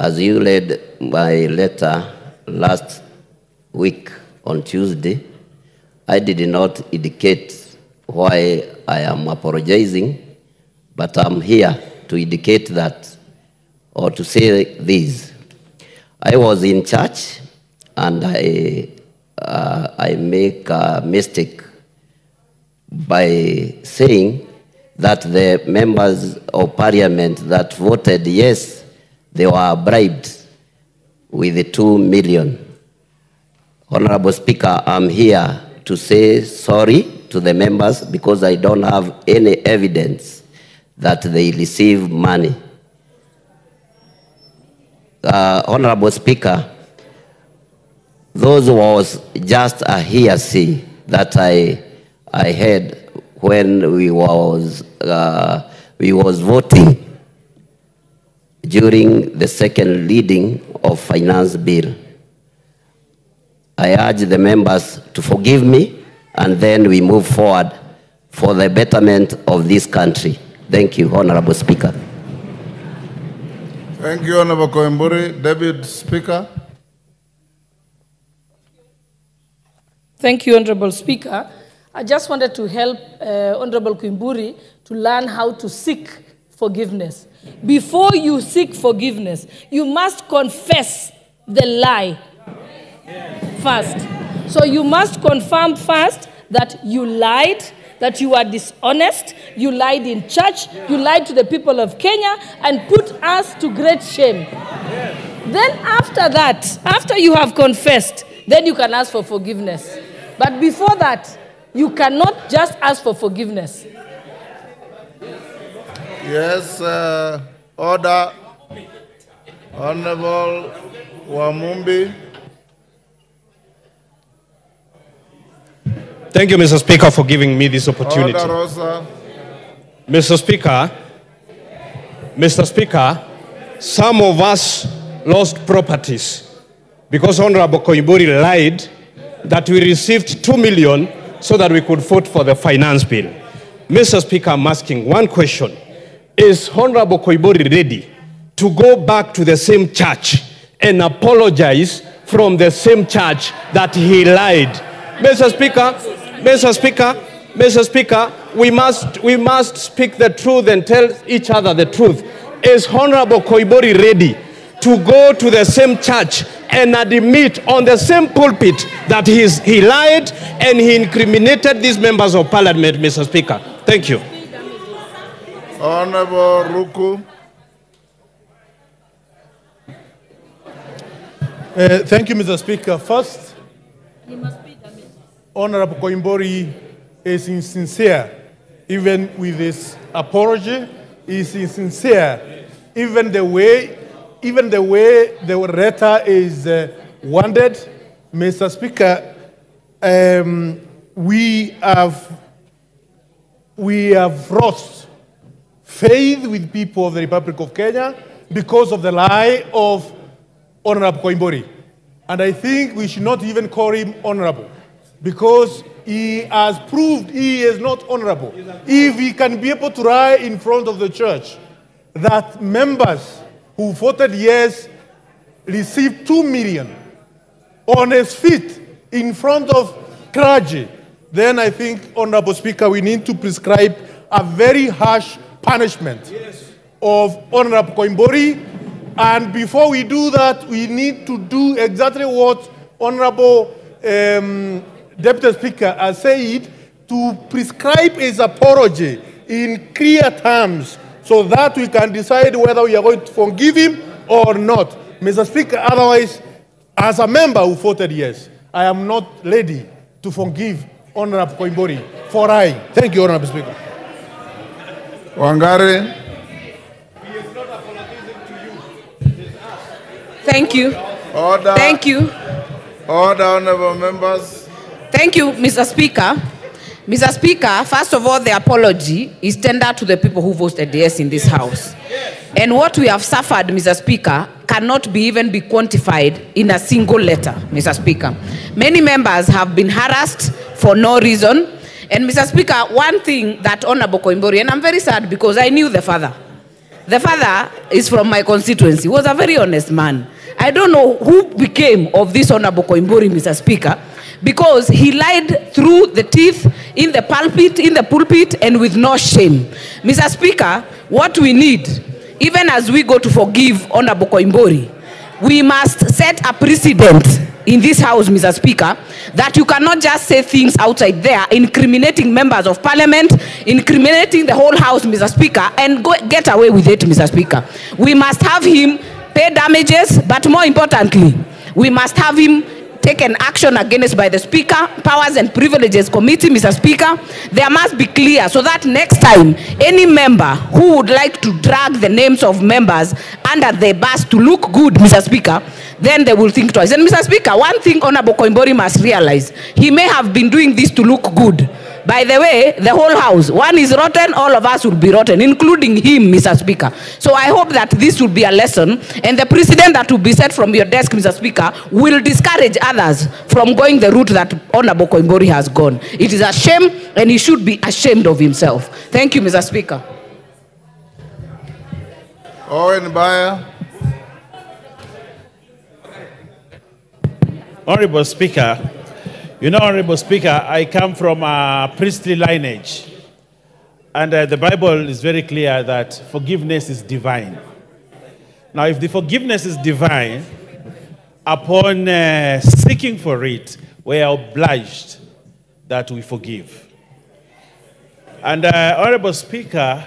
As you read my letter last week on Tuesday, I did not indicate why I am apologizing, but I'm here to indicate that, or to say this. I was in church, and I make a mistake by saying that the members of parliament that voted yes, they were bribed with 2 million. Honorable Speaker, I'm here to say sorry to the members because I don't have any evidence that they receive money. Honorable Speaker, those was just a hearsay that I heard when we was voting during the second reading of finance bill. I urge the members to forgive me, and then we move forward for the betterment of this country. Thank you, Honorable Speaker. Thank you, Honorable Koimburi. Deputy Speaker. Thank you, Honorable Speaker. I just wanted to help Honorable Koimburi to learn how to seek forgiveness. Before you seek forgiveness, you must confess the lie first. So you must confirm first that you lied, that you are dishonest, you lied in church, you lied to the people of Kenya, and put us to great shame. Then after that, after you have confessed, then you can ask for forgiveness. But before that, you cannot just ask for forgiveness. Yes, order. Honorable Wamumbi. Thank you, Mr. Speaker, for giving me this opportunity. Order, Rosa. Mr. Speaker, some of us lost properties because Honorable Koimburi lied that we received 2 million so that we could vote for the finance bill. Mr. Speaker, I'm asking one question. Is Honorable Koimburi ready to go back to the same church and apologize from the same church that he lied? Mr. Speaker, we must speak the truth and tell each other the truth. Is Honorable Koimburi ready to go to the same church and admit on the same pulpit that he lied and he incriminated these members of parliament, Mr. Speaker? Thank you. Honorable Ruku. Thank you, Mr. Speaker. First, Honorable Koimburi is sincere, even with his apology. Is sincere, even the way the letter is worded. Mr. Speaker, we have lost faith with people of the Republic of Kenya because of the lie of Honorable Koimburi. And I think we should not even call him honorable, because he has proved he is not honorable. If he can be able to lie in front of the church that members who voted yes received 2 million on his feet in front of clergy, then I think, Honorable Speaker, we need to prescribe a very harsh punishment of Honorable Koimburi. And before we do that, we need to do exactly what Honorable Deputy Speaker has said, to prescribe his apology in clear terms, so that we can decide whether we are going to forgive him or not. Mr. Speaker, otherwise, as a member who voted yes, I am not ready to forgive Honorable Koimburi for lying. Thank you, Honorable Speaker. Wangari. He is not apologizing to you. It is us. Thank you. Order. Thank you. Order, Honorable Members. Thank you, Mr. Speaker. Mr. Speaker, first of all, the apology is tendered to the people who voted yes in this house. Yes. And what we have suffered, Mr. Speaker, cannot be even be quantified in a single letter, Mr. Speaker. Many members have been harassed for no reason. And Mr. Speaker, one thing that Honorable Koimburi, and I'm very sad because I knew the father. The father is from my constituency. He was a very honest man. I don't know who became of this Honorable Koimburi, Mr. Speaker, because he lied through the teeth, in the pulpit, and with no shame. Mr. Speaker, what we need, even as we go to forgive Honorable Koimburi, we must set a precedent in this house, Mr. Speaker, that you cannot just say things outside there, incriminating members of parliament, incriminating the whole house, Mr. Speaker, and go get away with it, Mr. Speaker. We must have him pay damages, but more importantly, we must have him taken action against by the Speaker, Powers and Privileges Committee, Mr. Speaker. There must be clear so that next time any member who would like to drag the names of members under the bus to look good, Mr. Speaker, then they will think twice. And Mr. Speaker, one thing Honorable Koimburi must realize, he may have been doing this to look good. By the way, the whole house, one is rotten, all of us will be rotten, including him, Mr. Speaker. So I hope that this will be a lesson, and the precedent that will be set from your desk, Mr. Speaker, will discourage others from going the route that Honorable Koimburi has gone. It is a shame, and he should be ashamed of himself. Thank you, Mr. Speaker. Owen Bayer. Honorable Speaker, you know, Honorable Speaker, I come from a priestly lineage, and the Bible is very clear that forgiveness is divine. Now, if the forgiveness is divine, upon seeking for it, we are obliged that we forgive. And Honorable Speaker,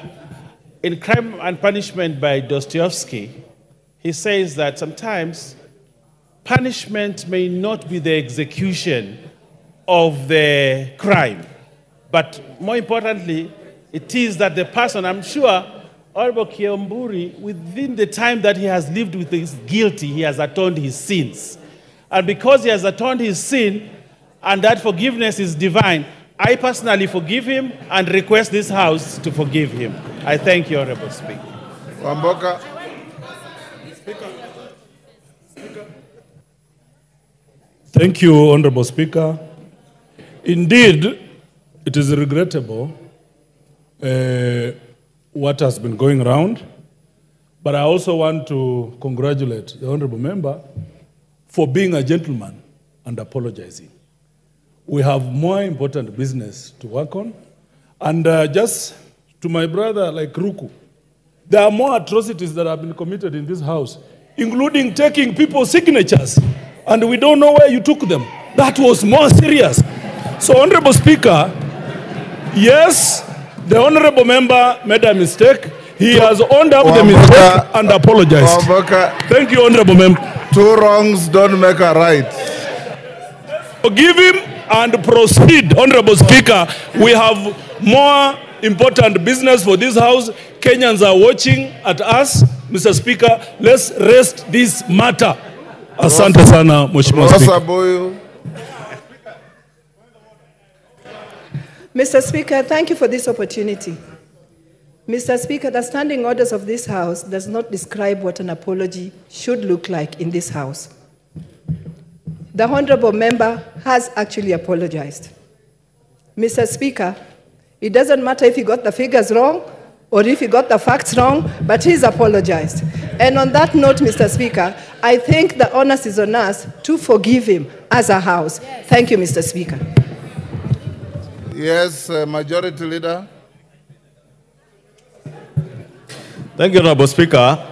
in Crime and Punishment by Dostoevsky, he says that sometimes punishment may not be the execution of the crime, but more importantly, it is that the person, I'm sure, Honorable Kiambu, within the time that he has lived with his guilty, he has atoned his sins. And because he has atoned his sin, and that forgiveness is divine, I personally forgive him and request this house to forgive him. I thank you, Honorable Speaker. Wamboka. Thank you, Honorable Speaker. Indeed, it is regrettable what has been going around, but I also want to congratulate the Honorable Member for being a gentleman and apologizing. We have more important business to work on, and just to my brother, like Ruku, there are more atrocities that have been committed in this house, including taking people's signatures. And we don't know where you took them. That was more serious. So, Honorable Speaker, yes, the Honorable Member made a mistake. He has owned up the mistake and apologized. Thank you, Honorable Member. Two wrongs don't make a right. Forgive him and proceed, Honorable Speaker. We have more important business for this house. Kenyans are watching at us. Mr. Speaker, let's rest this matter. Asante sana, Mheshimiwa Speaker. Mr. Speaker, thank you for this opportunity. Mr. Speaker, the standing orders of this House does not describe what an apology should look like in this House. The Honorable Member has actually apologized. Mr. Speaker, it doesn't matter if he got the figures wrong or if he got the facts wrong, but he's apologized. And on that note, Mr. Speaker, I think the onus is on us to forgive him as a house. Yes. Thank you, Mr. Speaker. Yes, Majority Leader. Thank you, Honorable Speaker.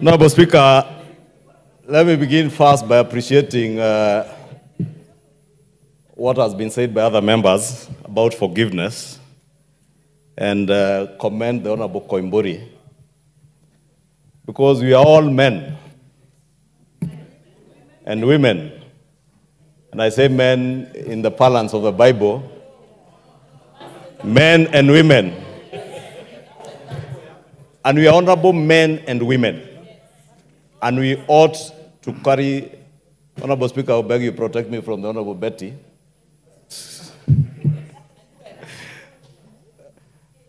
Honorable Speaker, let me begin first by appreciating what has been said by other members about forgiveness, and commend the Honorable Koimburi, because we are all men and women, and I say men in the parlance of the Bible, men and women, and we are honorable men and women, and we ought to carry, Honorable Speaker, I beg you protect me from the Honorable Betty.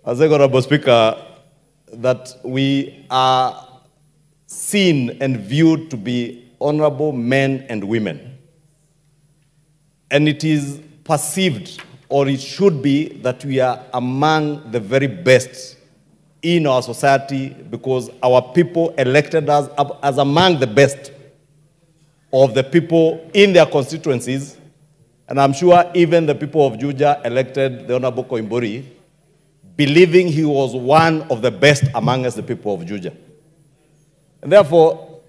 As I got, Honorable Speaker, that we are seen and viewed to be honorable men and women. And it is perceived, or it should be, that we are among the very best in our society because our people elected us as among the best of the people in their constituencies. And I'm sure even the people of Juja elected the Honorable Koimburi, believing he was one of the best among us, the people of Juja. And therefore,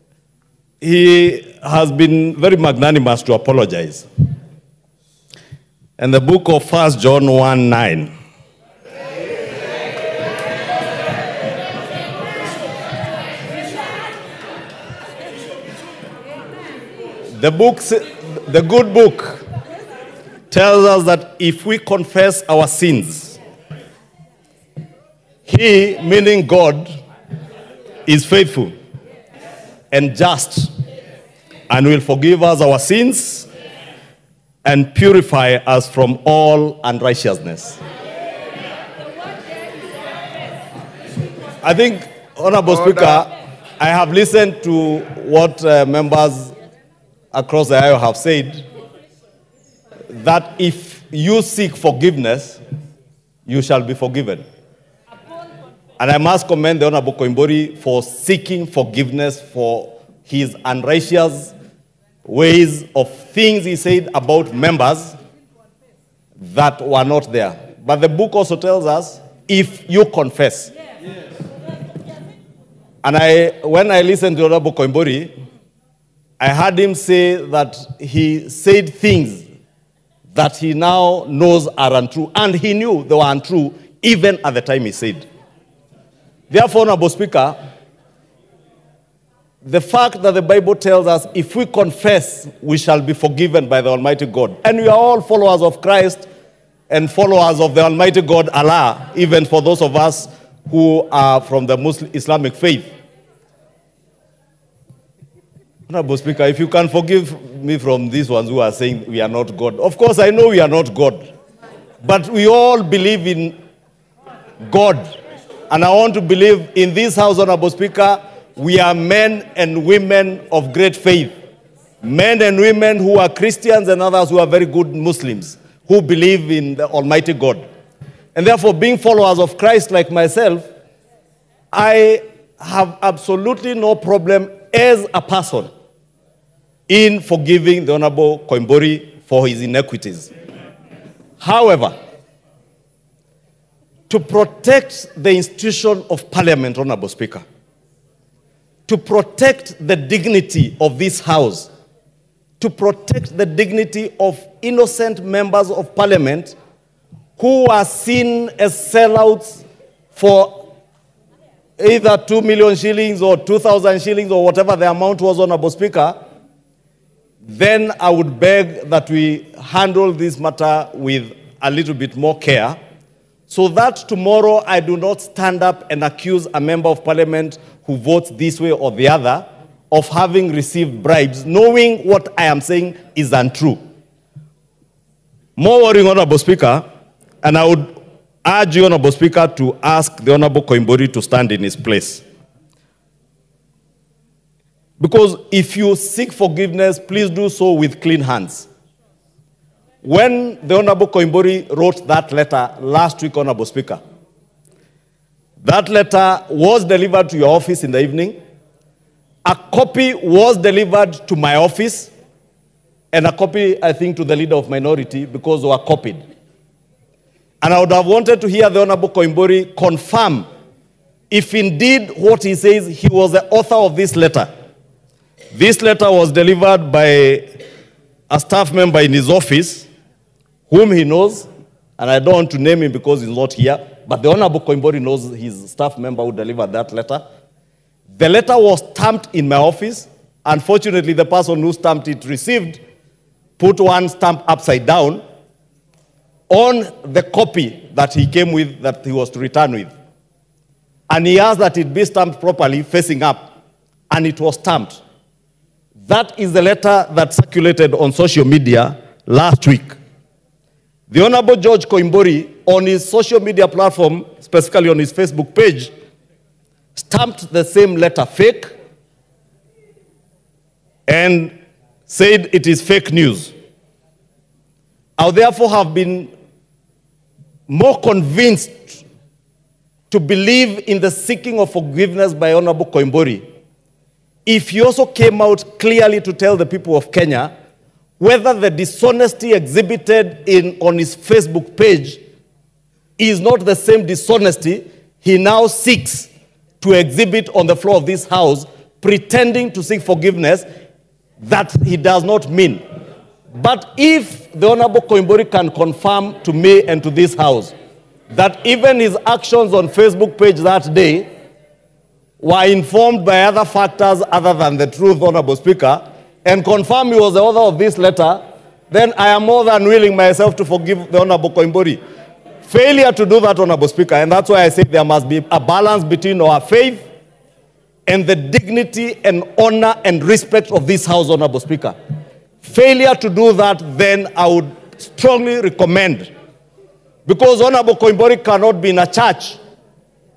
he has been very magnanimous to apologize. And the book of First John 1:9. The good book tells us that if we confess our sins, he, meaning God, is faithful and just and will forgive us our sins and purify us from all unrighteousness. I think, Honorable Speaker, I have listened to what members across the aisle have said, that if you seek forgiveness, you shall be forgiven. And I must commend the Honorable Koimburi for seeking forgiveness for his unrighteous ways of things he said about members that were not there. But the book also tells us, if you confess. Yes. And when I listened to Honorable Koimburi, I heard him say that he said things that he now knows are untrue, and he knew they were untrue even at the time he said. Therefore, Honorable Speaker, the fact that the Bible tells us if we confess, we shall be forgiven by the Almighty God. And we are all followers of Christ and followers of the Almighty God, Allah, even for those of us who are from the Muslim Islamic faith. Honorable Speaker, if you can forgive me from these ones who are saying we are not God. Of course, I know we are not God. But we all believe in God. And I want to believe in this house, Honorable Speaker, we are men and women of great faith. Men and women who are Christians and others who are very good Muslims, who believe in the Almighty God. And therefore, being followers of Christ like myself, I have absolutely no problem as a person in forgiving the Honorable Koimburi for his inequities. However, to protect the institution of Parliament, Honorable Speaker, to protect the dignity of this house, to protect the dignity of innocent members of Parliament who are seen as sellouts for either 2 million shillings or 2,000 shillings or whatever the amount was, Honorable Speaker, then I would beg that we handle this matter with a little bit more care, so that tomorrow I do not stand up and accuse a member of Parliament who votes this way or the other of having received bribes, knowing what I am saying is untrue. More worrying, Honorable Speaker, and I would urge you, Honorable Speaker, to ask the Honorable Koimburi to stand in his place. Because if you seek forgiveness, please do so with clean hands. When the Honorable Koimburi wrote that letter last week, Honorable Speaker, that letter was delivered to your office in the evening. A copy was delivered to my office, and a copy, I think, to the leader of minority, because they were copied. And I would have wanted to hear the Honorable Koimburi confirm if indeed what he says, he was the author of this letter. This letter was delivered by a staff member in his office, whom he knows, and I don't want to name him because he's not here, but the Honorable Koimburi knows his staff member who delivered that letter. The letter was stamped in my office. Unfortunately, the person who stamped it received, put one stamp upside down on the copy that he came with, that he was to return with. And he asked that it be stamped properly, facing up, and it was stamped. That is the letter that circulated on social media last week. The Honorable George Koimburi, on his social media platform, specifically on his Facebook page, stamped the same letter fake and said it is fake news. I therefore have been more convinced to believe in the seeking of forgiveness by Honorable Koimburi, if you also came out clearly to tell the people of Kenya whether the dishonesty exhibited on his Facebook page is not the same dishonesty he now seeks to exhibit on the floor of this house, pretending to seek forgiveness that he does not mean. But if the Honorable Koimburi can confirm to me and to this house that even his actions on Facebook page that day were informed by other factors other than the truth, Honorable Speaker, and confirm he was the author of this letter, then I am more than willing myself to forgive the Honorable Koimburi. Failure to do that, Honorable Speaker, and that's why I say there must be a balance between our faith and the dignity and honor and respect of this house, Honorable Speaker. Failure to do that, then I would strongly recommend, because Honorable Koimburi cannot be in a church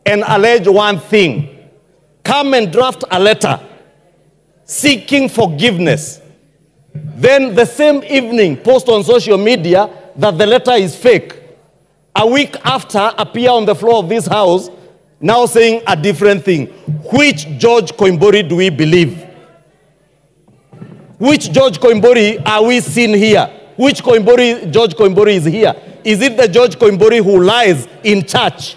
and allege one thing. Come and draft a letter seeking forgiveness, then the same evening post on social media that the letter is fake, a week after appear on the floor of this house now saying a different thing. Which George Koimburi do we believe? Which George Koimburi are we seeing here? Which George Koimburi is here? Is it the George Koimburi who lies in church?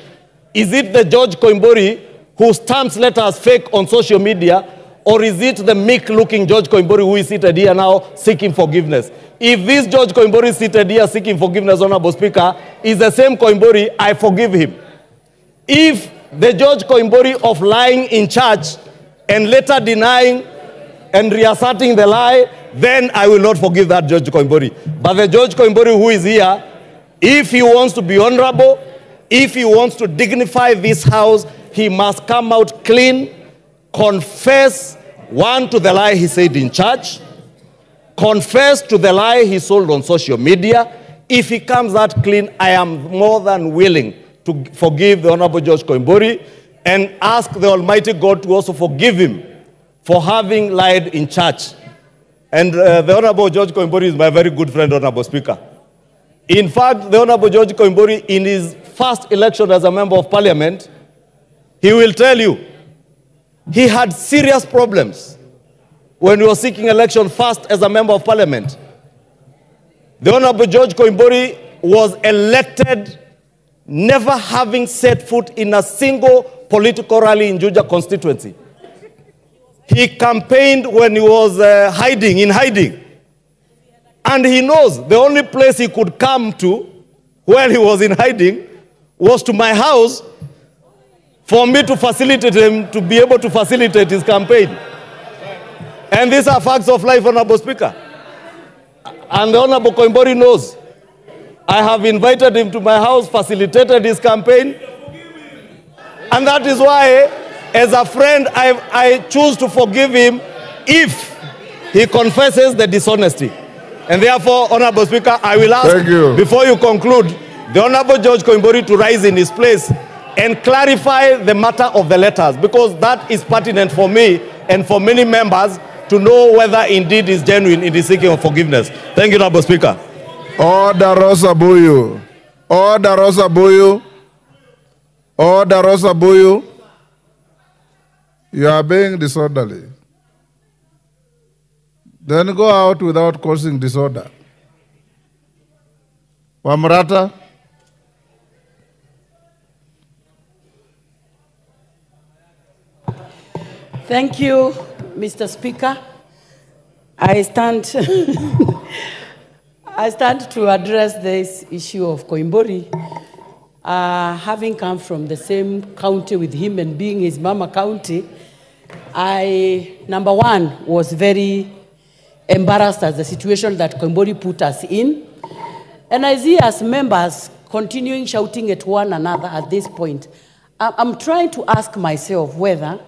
Is it the George Koimburi who stamps letters fake on social media? Or is it the meek-looking George Koimburi who is seated here now seeking forgiveness? If this George Koimburi seated here seeking forgiveness, Honorable Speaker, is the same Koimburi, I forgive him. If the George Koimburi of lying in church and later denying and reasserting the lie, then I will not forgive that George Koimburi. But the George Koimburi who is here, if he wants to be honorable, if he wants to dignify this house, he must come out clean, confess, one, to the lie he said in church, confess to the lie he sold on social media. If he comes out clean, I am more than willing to forgive the Honorable George Koimburi and ask the Almighty God to also forgive him for having lied in church. And the Honorable George Koimburi is my very good friend, Honorable Speaker. In fact, the Honorable George Koimburi, in his first election as a Member of Parliament, he will tell you, he had serious problems when he was seeking election first as a Member of Parliament. The Honorable George Koimburi was elected never having set foot in a single political rally in Juja constituency. He campaigned when he was in hiding. And he knows the only place he could come to when he was in hiding was to my house, for me to facilitate him, to be able to facilitate his campaign. And these are facts of life, Honorable Speaker. And the Honorable Koimburi knows. I have invited him to my house, facilitated his campaign. And that is why, as a friend, I choose to forgive him if he confesses the dishonesty. And therefore, Honorable Speaker, I will ask, you, before you conclude, the Honorable George Koimburi to rise in his place and clarify the matter of the letters, because that is pertinent for me and for many members to know whether indeed is genuine in the seeking of forgiveness. Thank you, Honorable Speaker. Order Rosabuyu. Order Rosabuyu. Order Rosabuyu. You are being disorderly. Then go out without causing disorder. Wamrata. Thank you, Mr. Speaker. I stand to address this issue of Koimburi, having come from the same county with him and being his mama county. I, number one, was very embarrassed at the situation that Koimburi put us in. And I see us members continuing shouting at one another at this point. I'm trying to ask myself whether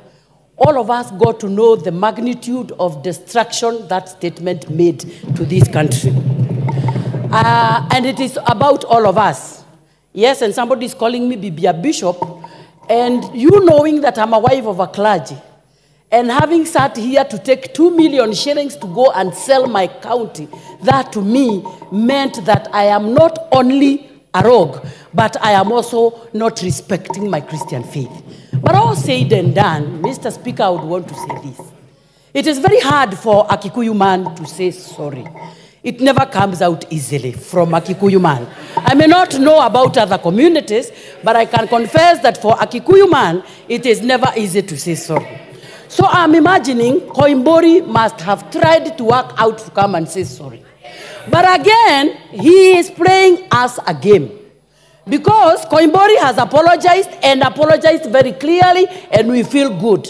all of us got to know the magnitude of destruction that statement made to this country. And it is about all of us. Yes, and somebody is calling me Bibi a bishop, and you knowing that I'm a wife of a clergy, and having sat here to take 2 million shillings to go and sell my county, that to me meant that I am not only a rogue, but I am also not respecting my Christian faith. But all said and done, Mr. Speaker, I would want to say this. It is very hard for a Kikuyu man to say sorry. It never comes out easily from a Kikuyu man. I may not know about other communities, but I can confess that for a Kikuyu man, it is never easy to say sorry. So I'm imagining Koimburi must have tried to work out to come and say sorry. But again, he is playing us a game. Because Koimburi has apologized and apologized very clearly, and we feel good.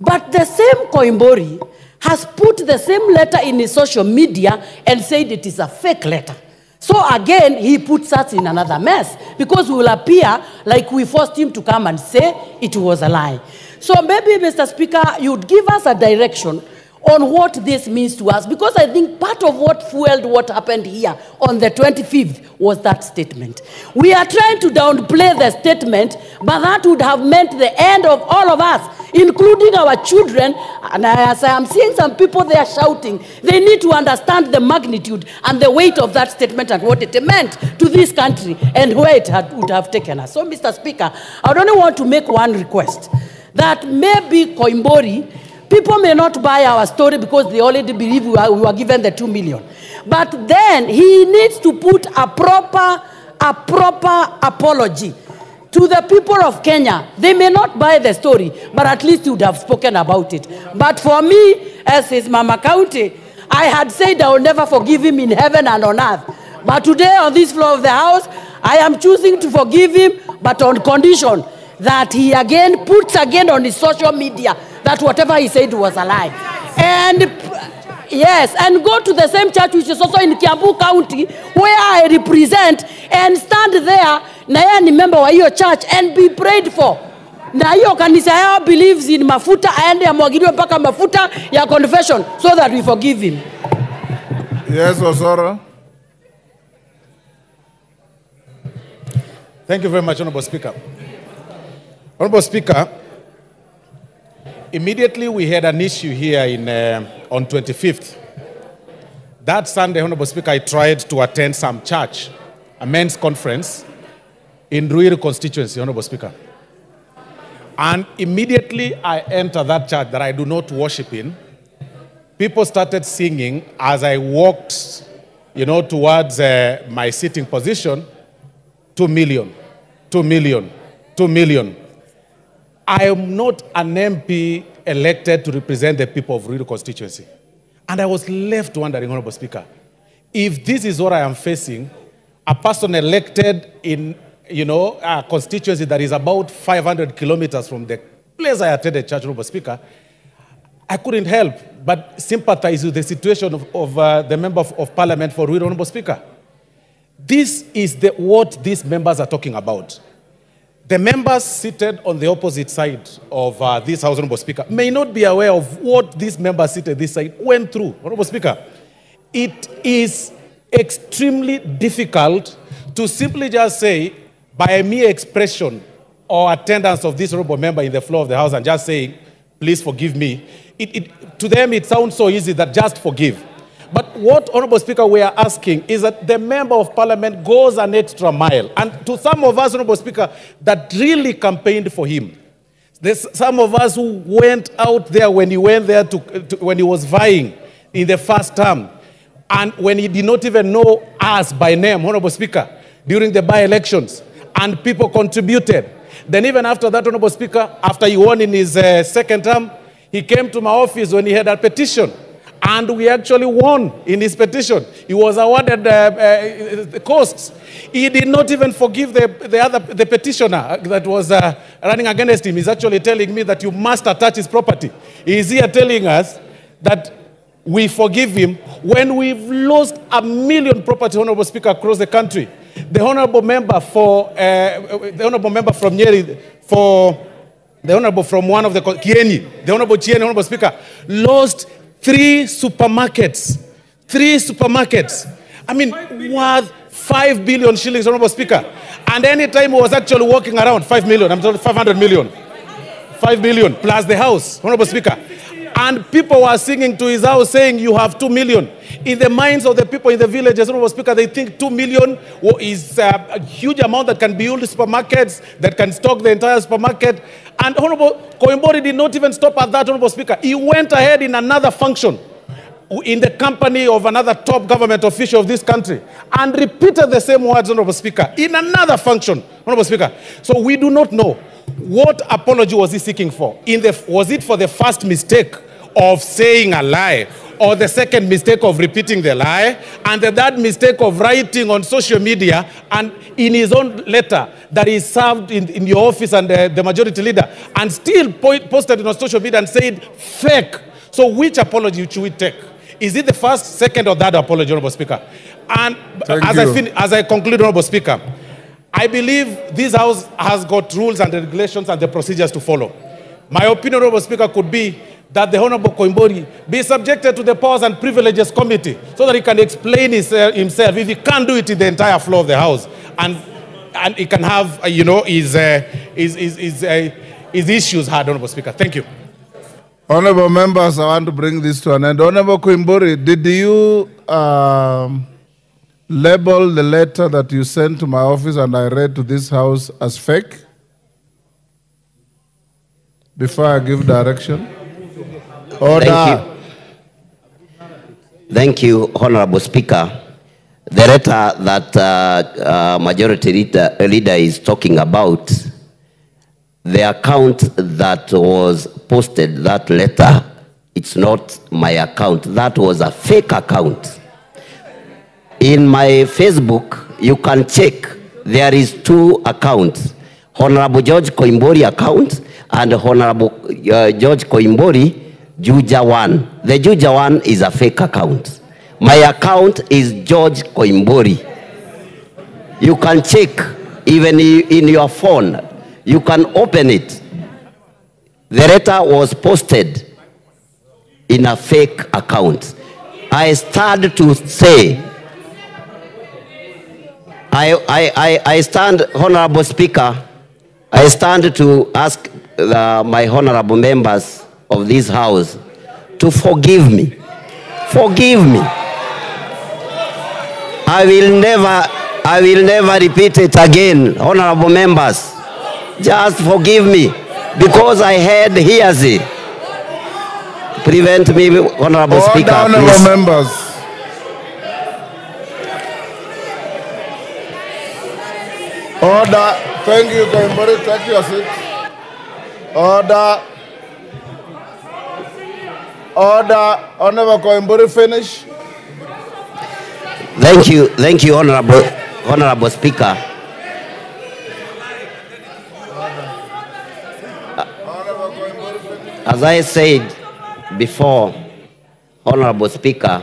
But the same Koimburi has put the same letter in his social media and said it is a fake letter. So again, he puts us in another mess because we will appear like we forced him to come and say it was a lie. So maybe, Mr. Speaker, you'd give us a direction on what this means to us, because I think part of what fueled what happened here on the 25th was that statement. We are trying to downplay the statement, but that would have meant the end of all of us, including our children. And as I am seeing some people there shouting, they need to understand the magnitude and the weight of that statement and what it meant to this country and where it would have taken us. So, Mr. Speaker, I only want to make one request, that maybe Koimburi, people may not buy our story because they already believe we were given the 2 million. But then he needs to put a proper apology to the people of Kenya. They may not buy the story, but at least you would have spoken about it. But for me, as his Mama County, I had said I will never forgive him in heaven and on earth. But today on this floor of the house, I am choosing to forgive him, but on condition that he again puts on his social media that whatever he said was a lie. And yes, and go to the same church, which is also in Kiambu County, where I represent, and stand there, na yeye ni member wa hiyo church, and be prayed for. Na hiyo kanisa yao believes in mafuta, aende amwagiliwe mpaka mafuta ya confession, so that we forgive him. Yes, Osora. Thank you very much, Honorable Speaker. Honorable Speaker, immediately we had an issue here on 25th. That Sunday, Honorable Speaker, I tried to attend some church, a men's conference in Ruiru constituency, Honorable Speaker. And immediately I entered that church that I do not worship in. People started singing as I walked, you know, towards my sitting position, 2 million, 2 million, 2 million. I am not an MP elected to represent the people of Ruiru constituency. And I was left wondering, Honorable Speaker, if this is what I am facing, a person elected in, you know, a constituency that is about 500 kilometers from the place I attended church, Honorable Speaker, I couldn't help but sympathize with the situation of the member of parliament for Ruiru, Honorable Speaker. This is what these members are talking about. The members seated on the opposite side of this House, Honorable Speaker, may not be aware of what these members seated this side went through, Honorable Speaker. It is extremely difficult to simply just say, by a mere expression or attendance of this honorable member in the floor of the House and just saying, please forgive me. To them, it sounds so easy that just forgive. But what, Honorable Speaker, we are asking is that the Member of Parliament goes an extra mile. And to some of us, Honorable Speaker, that really campaigned for him, there's some of us who went out there when he went there when he was vying in the first term, and when he did not even know us by name, Honorable Speaker, during the by-elections, and people contributed. Then even after that, Honorable Speaker, after he won in his second term, he came to my office when he had a petition. And we actually won in his petition. He was awarded the costs. He did not even forgive the petitioner that was running against him. He's actually telling me that you must attach his property. He is here telling us that we forgive him when we've lost 1 million property, Honorable Speaker, across the country. The honorable member from Nyeri, the honorable from one of the Kieni, the honorable Kieni, Honorable Speaker, lost 3 supermarkets. I mean, worth 5 billion shillings, Honorable Speaker. And any time he was actually walking around, 5 million, I'm told 500 million. 5 million, plus the house, Honorable Speaker. And people were singing to his house saying, you have 2 million. In the minds of the people in the villages, they think 2 million is a huge amount that can build supermarkets, that can stock the entire supermarket. And Honorable Koimburi did not even stop at that, Honorable Speaker. He went ahead in another function in the company of another top government official of this country and repeated the same words, Honorable Speaker, in another function, Honorable Speaker. So we do not know what apology was he seeking for. Was it for the first mistake of saying a lie, or the second mistake of repeating the lie, and the third mistake of writing on social media and in his own letter that he served in your office and the majority leader, and still posted on social media and said fake? So which apology should we take? Is it the first, second, or third apology, Honorable Speaker? And as I conclude, Honorable Speaker, I believe this House has got rules and regulations and the procedures to follow. My opinion, Honorable Speaker, could be that the Honorable Koimburi be subjected to the Powers and Privileges Committee so that he can explain himself, if he can't do it in the entire floor of the House. And he can have, you know, his issues heard, Honorable Speaker. Thank you. Honorable members, I want to bring this to an end. Honorable Koimburi, did you label the letter that you sent to my office and I read to this House as fake? Before I give direction. Order. Thank you, Honorable Speaker. The letter that Majority Leader is talking about, the account that was posted, that letter, it's not my account. That was a fake account. In my Facebook, you can check, there is two accounts. Honorable George Koimburi account and Honorable George Koimburi Juja one. The Juja one is a fake account. My account is George Koimburi. You can check even in your phone. You can open it. The letter was posted in a fake account. I started to say, I stand, Honorable Speaker, I stand to ask my honorable members of this House to forgive me. Forgive me. I will never repeat it again, honorable members. Just forgive me, because I had hearsay. Prevent me, Honorable Speaker. Honorable members. Order. Thank you, Koimburi. Take your seat. Order. Order. Honorable Koimburi, finish. Thank you, Honorable Speaker. As I said before, Honorable Speaker,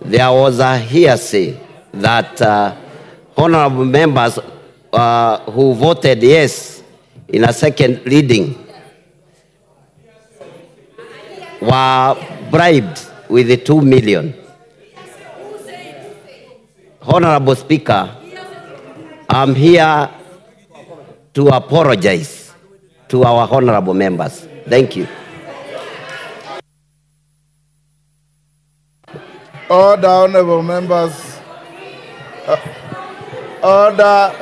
there was a hearsay that honorable members who voted yes in a second reading were bribed with the 2 million. Honorable Speaker, I'm here to apologize to our honorable members. Thank you. Order, honorable members. Order.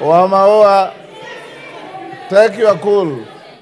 Wamaoa, take your cool.